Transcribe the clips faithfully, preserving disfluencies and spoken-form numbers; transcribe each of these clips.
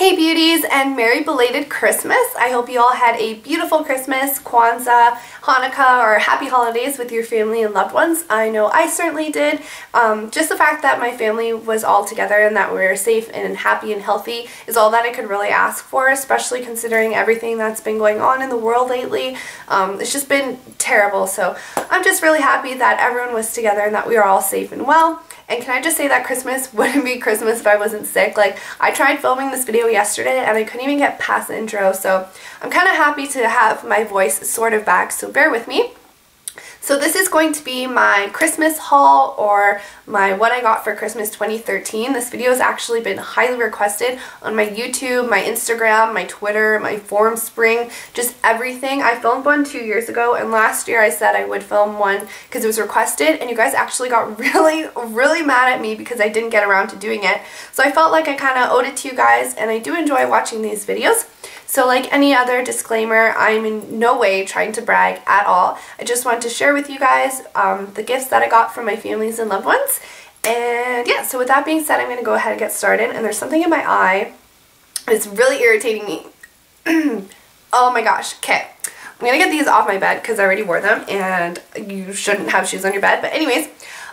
Hey beauties, and merry belated Christmas. I hope you all had a beautiful Christmas, Kwanzaa, Hanukkah, or happy holidays with your family and loved ones. I know I certainly did. Um, just the fact that my family was all together and that we were safe and happy and healthy is all that I could really ask for, especially considering everything that's been going on in the world lately. Um, it's just been terrible, so I'm just really happy that everyone was together and that we were all safe and well. And can I just say that Christmas wouldn't be Christmas if I wasn't sick. Like, I tried filming this video yesterday and I couldn't even get past the intro, so I'm kind of happy to have my voice sort of back, so bear with me. So this is going to be my Christmas haul, or my what I got for Christmas twenty thirteen. This video has actually been highly requested on my YouTube, my Instagram, my Twitter, my Form Spring, just everything. I filmed one two years ago, and last year I said I would film one because it was requested, and you guys actually got really, really mad at me because I didn't get around to doing it. So I felt like I kind of owed it to you guys, and I do enjoy watching these videos. So like any other disclaimer, I'm in no way trying to brag at all. I just want to share with you guys um, the gifts that I got from my families and loved ones. And yeah, so with that being said, I'm going to go ahead and get started. And there's something in my eye. It's really irritating me. Oh my gosh. Okay. I'm going to get these off my bed because I already wore them and you shouldn't have shoes on your bed. But anyways,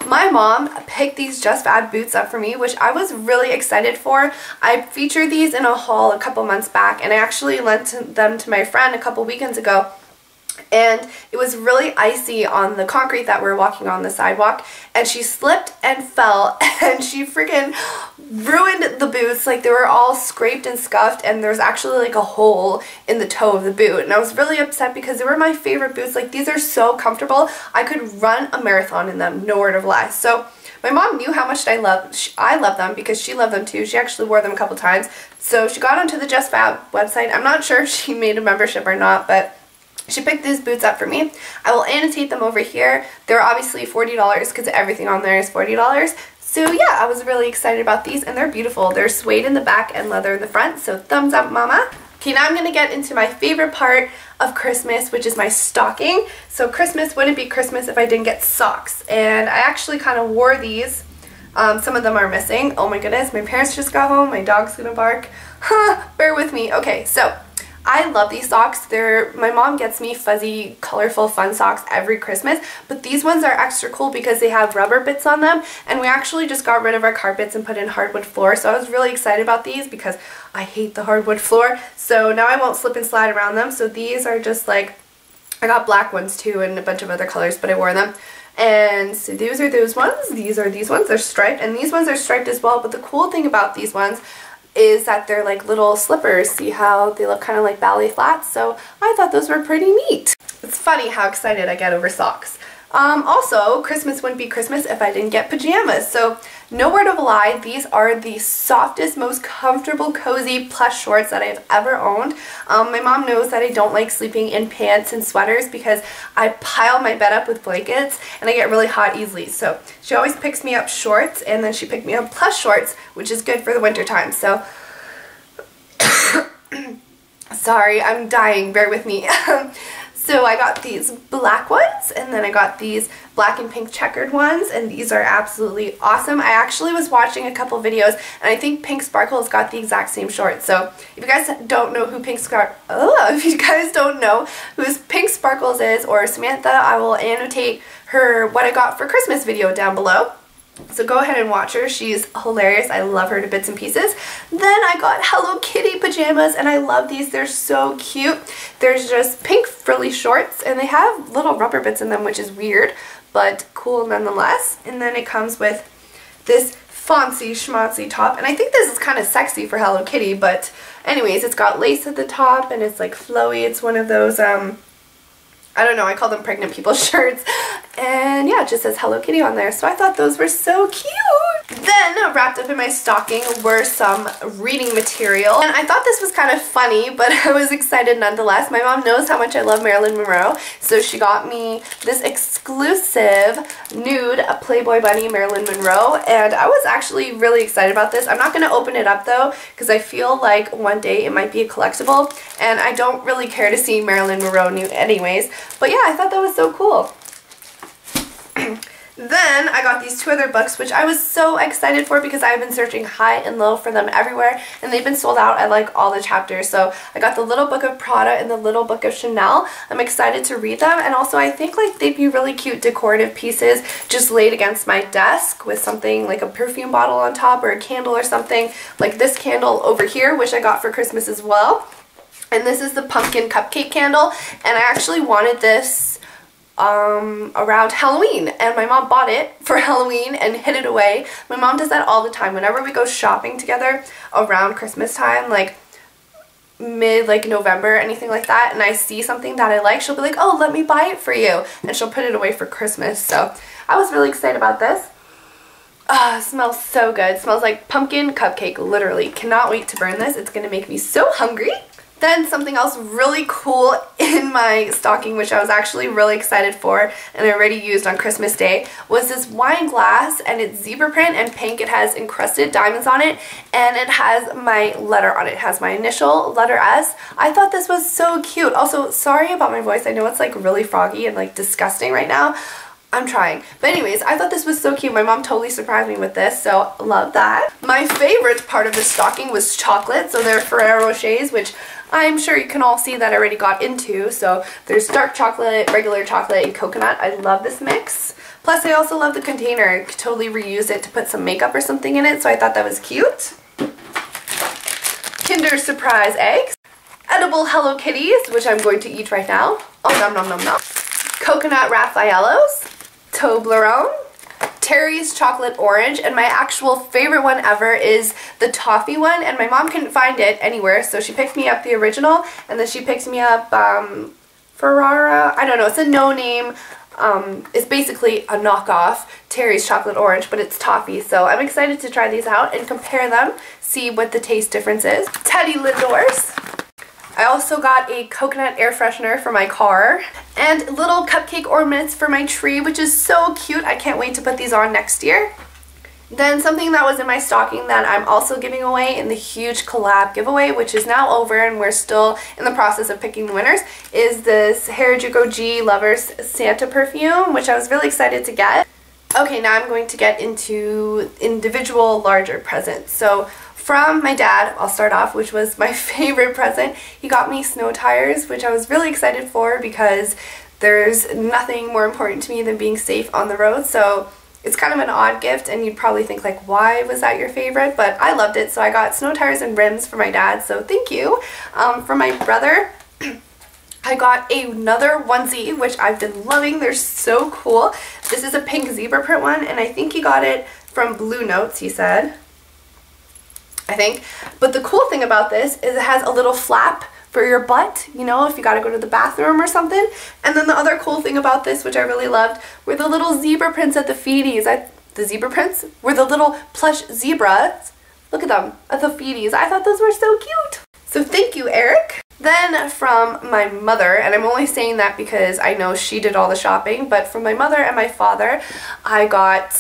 my mom picked these JustFab boots up for me, which I was really excited for. I featured these in a haul a couple months back, and I actually lent them to my friend a couple weekends ago. And it was really icy on the concrete that we were walking on the sidewalk, and she slipped and fell and she freaking ruined the boots. Like, they were all scraped and scuffed, and there was actually like a hole in the toe of the boot, and I was really upset because they were my favorite boots. Like, these are so comfortable. I could run a marathon in them, no word of lie. So my mom knew how much I love she, I love them because she loved them too. She actually wore them a couple times. So she got onto the JustFab website. I'm not sure if she made a membership or not, but she picked these boots up for me. I will annotate them over here. They're obviously forty dollars because everything on there is forty dollars. So yeah, I was really excited about these, and they're beautiful. They're suede in the back and leather in the front, so thumbs up, mama. Okay, now I'm going to get into my favorite part of Christmas, which is my stocking. So Christmas wouldn't be Christmas if I didn't get socks. And I actually kind of wore these. Um, some of them are missing. Oh my goodness, my parents just got home. My dog's going to bark. Huh, bear with me. Okay, so I love these socks. They're, my mom gets me fuzzy, colorful, fun socks every Christmas, but these ones are extra cool because they have rubber bits on them, and we actually just got rid of our carpets and put in hardwood floor, so I was really excited about these because I hate the hardwood floor, so now I won't slip and slide around them. So these are just like, I got black ones too and a bunch of other colors, but I wore them. And so those are those ones, these are these ones, they're striped, and these ones are striped as well, but the cool thing about these ones is that they're like little slippers. See how they look kind of like ballet flats? So I thought those were pretty neat. It's funny how excited I get over socks. Um, also, Christmas wouldn't be Christmas if I didn't get pajamas. So no word of a lie, these are the softest, most comfortable, cozy plush shorts that I've ever owned. Um, my mom knows that I don't like sleeping in pants and sweaters because I pile my bed up with blankets and I get really hot easily. So she always picks me up shorts, and then she picked me up plush shorts, which is good for the winter time. So sorry, I'm dying. Bear with me. So I got these black ones, and then I got these black and pink checkered ones, and these are absolutely awesome. I actually was watching a couple videos, and I think Pink Sparkles got the exact same shorts. So if you guys don't know who Pink Spark, oh, if you guys don't know who Pink Sparkles is, or Samantha, I will annotate her what I got for Christmas video down below. So go ahead and watch her. She's hilarious. I love her to bits and pieces. Then I got Hello Kitty pajamas, and I love these. They're so cute. There's just pink frilly shorts, and they have little rubber bits in them, which is weird, but cool nonetheless. And then it comes with this fancy schmancy top, and I think this is kind of sexy for Hello Kitty, but anyways, it's got lace at the top, and it's like flowy. It's one of those, um, I don't know, I call them pregnant people shirts. And yeah, it just says Hello Kitty on there, so I thought those were so cute. Then, wrapped up in my stocking were some reading material. And I thought this was kind of funny, but I was excited nonetheless. My mom knows how much I love Marilyn Monroe, so she got me this exclusive nude Playboy Bunny Marilyn Monroe, and I was actually really excited about this. I'm not going to open it up, though, because I feel like one day it might be a collectible, and I don't really care to see Marilyn Monroe nude anyways. But yeah, I thought that was so cool. Then I got these two other books, which I was so excited for because I've been searching high and low for them everywhere, and they've been sold out. I like all the chapters. So I got the Little Book of Prada and the Little Book of Chanel. I'm excited to read them, and also I think like they'd be really cute decorative pieces just laid against my desk with something like a perfume bottle on top or a candle or something, like this candle over here, which I got for Christmas as well. And this is the pumpkin cupcake candle, and I actually wanted this um around Halloween, and my mom bought it for Halloween and hid it away. My mom does that all the time whenever we go shopping together around Christmas time, like mid like November, anything like that, and I see something that I like, she'll be like, oh, let me buy it for you, and she'll put it away for Christmas. So I was really excited about this. Ah, oh, smells so good. It smells like pumpkin cupcake, literally. Cannot wait to burn this. It's gonna make me so hungry. Then something else really cool in my stocking, which I was actually really excited for and I already used on Christmas Day, was this wine glass, and it's zebra print and pink. It has encrusted diamonds on it, and it has my letter on it. It has my initial, letter S. I thought this was so cute. Also, sorry about my voice. I know it's like really froggy and like disgusting right now. I'm trying. But anyways, I thought this was so cute. My mom totally surprised me with this, so love that. My favorite part of the stocking was chocolate. So they're Ferrero Rochers, which I'm sure you can all see that I already got into. So there's dark chocolate, regular chocolate, and coconut. I love this mix. Plus, I also love the container. I could totally reuse it to put some makeup or something in it, so I thought that was cute. Kinder Surprise Eggs. Edible Hello Kitties, which I'm going to eat right now. Oh, nom nom nom nom. Coconut Raffaellos. Toblerone, Terry's Chocolate Orange, and my actual favorite one ever is the toffee one, and my mom couldn't find it anywhere, so she picked me up the original, and then she picked me up um, Ferrara, I don't know, it's a no-name, um, it's basically a knockoff Terry's Chocolate Orange, but it's toffee, so I'm excited to try these out and compare them, see what the taste difference is. Teddy Lidors. I also got a coconut air freshener for my car and little cupcake ornaments for my tree, which is so cute. I can't wait to put these on next year. Then something that was in my stocking that I'm also giving away in the huge collab giveaway, which is now over and we're still in the process of picking the winners, is this Harajuku G Lovers Santa perfume, which I was really excited to get. Okay, now I'm going to get into individual larger presents. So from my dad, I'll start off, which was my favorite present. He got me snow tires, which I was really excited for because there's nothing more important to me than being safe on the road. So it's kind of an odd gift, and you'd probably think like, why was that your favorite? But I loved it, so I got snow tires and rims for my dad, so thank you. Um, for my brother, I got another onesie, which I've been loving. They're so cool. This is a pink zebra print one, and I think he got it from Blue Notes, he said. I think. But the cool thing about this is it has a little flap for your butt, you know, if you gotta go to the bathroom or something. And then the other cool thing about this, which I really loved, were the little zebra prints at the feeties. I, the zebra prints? Were the little plush zebras. Look at them, at the feeties. I thought those were so cute. So thank you, Eric. Then from my mother, and I'm only saying that because I know she did all the shopping, but from my mother and my father, I got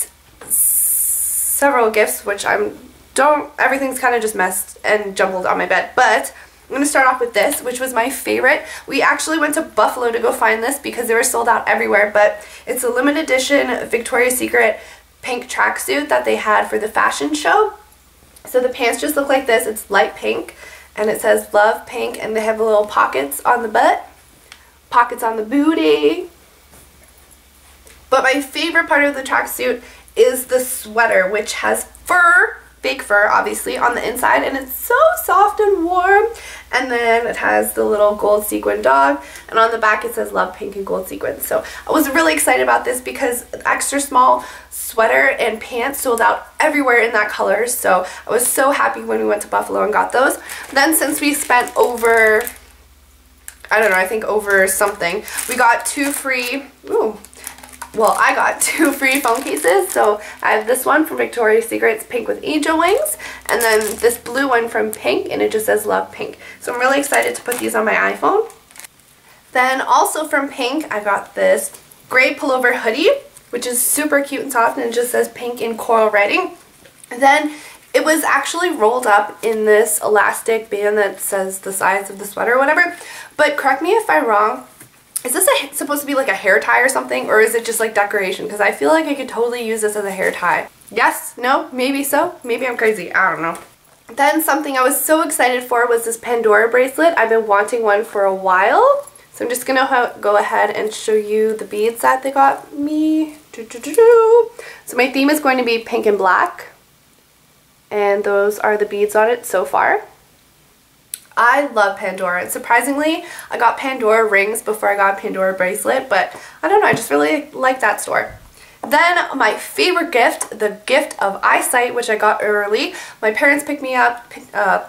several gifts, which I'm Don't, everything's kind of just messed and jumbled on my bed, but I'm going to start off with this, which was my favorite. We actually went to Buffalo to go find this because they were sold out everywhere, but it's a limited edition Victoria's Secret pink tracksuit that they had for the fashion show. So the pants just look like this. It's light pink, and it says Love Pink, and they have little pockets on the butt, pockets on the booty. But my favorite part of the tracksuit is the sweater, which has fur, fake fur obviously, on the inside, and it's so soft and warm, and then it has the little gold sequin dog, and on the back it says Love Pink and Gold Sequin. So I was really excited about this because extra small sweater and pants sold out everywhere in that color, so I was so happy when we went to Buffalo and got those. Then since we spent over, I don't know, I think over something, we got two free, ooh, well, I got two free phone cases. So I have this one from Victoria's Secret, it's pink with angel wings, and then this blue one from Pink, and it just says Love Pink. So I'm really excited to put these on my iPhone. Then also from Pink, I got this gray pullover hoodie, which is super cute and soft, and it just says Pink in coral writing. And then it was actually rolled up in this elastic band that says the size of the sweater or whatever, but correct me if I'm wrong, Is this a, supposed to be like a hair tie or something, or is it just like decoration? Because I feel like I could totally use this as a hair tie. Yes? No? Maybe so? Maybe I'm crazy. I don't know. Then something I was so excited for was this Pandora bracelet. I've been wanting one for a while. So I'm just going to go ahead and show you the beads that they got me. Doo, doo, doo, doo. So my theme is going to be pink and black. And those are the beads on it so far. I love Pandora, and surprisingly I got Pandora rings before I got a Pandora bracelet, but I don't know, I just really like that store. Then my favorite gift, the gift of eyesight, which I got early. My parents picked me up, uh,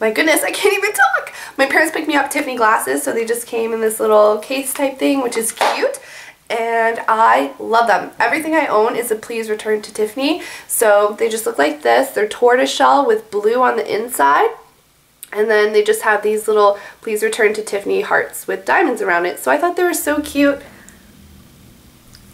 my goodness, I can't even talk! My parents picked me up Tiffany glasses, so they just came in this little case type thing, which is cute. And I love them. Everything I own is a Please Return to Tiffany. So they just look like this. They're tortoiseshell with blue on the inside. And then they just have these little Please Return to Tiffany hearts with diamonds around it. So I thought they were so cute.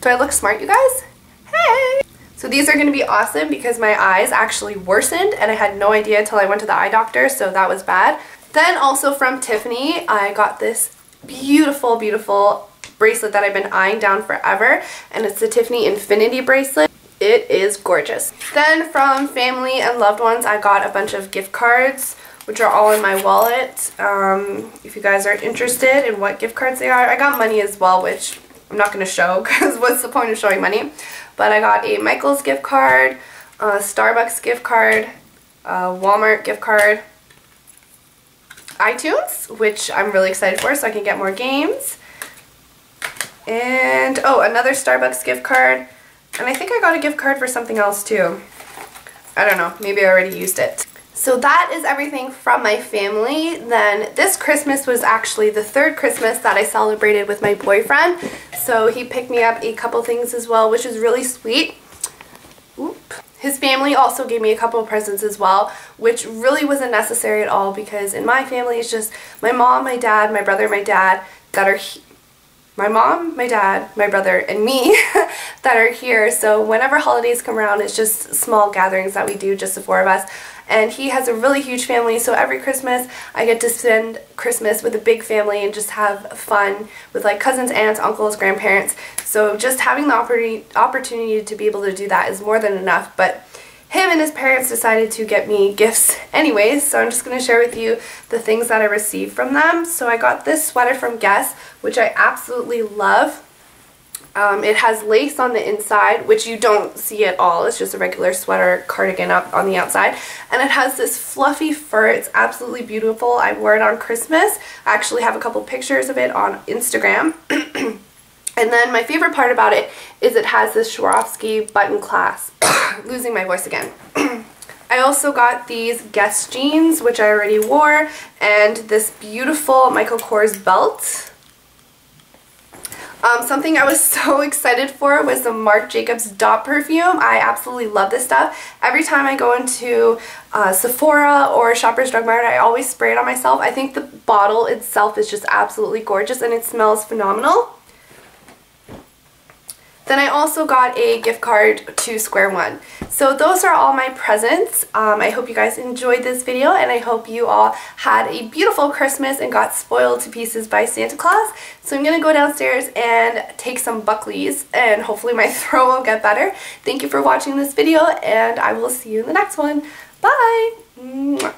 Do I look smart, you guys? Hey! So these are going to be awesome because my eyes actually worsened and I had no idea until I went to the eye doctor, so that was bad. Then also from Tiffany, I got this beautiful, beautiful bracelet that I've been eyeing down forever, and it's the Tiffany Infinity bracelet. It is gorgeous. Then from family and loved ones, I got a bunch of gift cards, which are all in my wallet. Um, if you guys are interested in what gift cards they are, I got money as well, which I'm not going to show because what's the point of showing money? But I got a Michael's gift card, a Starbucks gift card, a Walmart gift card, iTunes, which I'm really excited for so I can get more games, and oh, another Starbucks gift card, and I think I got a gift card for something else too. I don't know, maybe I already used it. So that is everything from my family. Then this Christmas was actually the third Christmas that I celebrated with my boyfriend. So he picked me up a couple things as well, which is really sweet. Oop. His family also gave me a couple of presents as well, which really wasn't necessary at all because in my family it's just my mom, my dad, my brother, my dad that are he my mom, my dad, my brother, and me that are here. So whenever holidays come around, it's just small gatherings that we do, just the four of us. And he has a really huge family, so every Christmas I get to spend Christmas with a big family and just have fun with like cousins, aunts, uncles, grandparents. So just having the opportunity to be able to do that is more than enough. But him and his parents decided to get me gifts anyways, so I'm just going to share with you the things that I received from them. So I got this sweater from Guess, which I absolutely love. Um, it has lace on the inside, which you don't see at all. It's just a regular sweater cardigan up on the outside. And it has this fluffy fur. It's absolutely beautiful. I wore it on Christmas. I actually have a couple pictures of it on Instagram. And then my favorite part about it is it has this Swarovski button clasp. Losing my voice again. I also got these Guess jeans, which I already wore, and this beautiful Michael Kors belt. Um, something I was so excited for was the Marc Jacobs Dot perfume. I absolutely love this stuff. Every time I go into uh, Sephora or Shoppers Drug Mart, I always spray it on myself. I think the bottle itself is just absolutely gorgeous and it smells phenomenal. Then I also got a gift card to Square One. So those are all my presents. Um, I hope you guys enjoyed this video and I hope you all had a beautiful Christmas and got spoiled to pieces by Santa Claus. So I'm going to go downstairs and take some Buckleys and hopefully my throat will get better. Thank you for watching this video and I will see you in the next one. Bye!